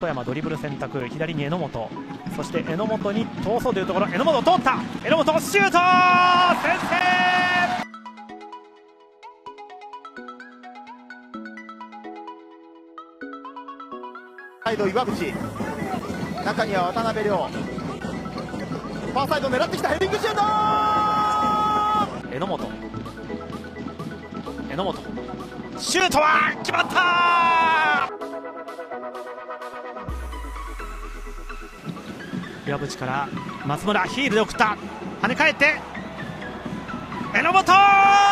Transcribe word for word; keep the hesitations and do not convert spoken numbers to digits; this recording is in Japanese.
富山ドリブル選択、左に榎本、そして榎本に通そうというところ、榎本通った、榎本シュート、先制。サイド岩渕、中には渡辺亮、ファーサイド狙ってきた、ヘディングシュート、榎本、榎本シュートは決まった。岩渕から松村、ヒールで送った、跳ね返って榎本。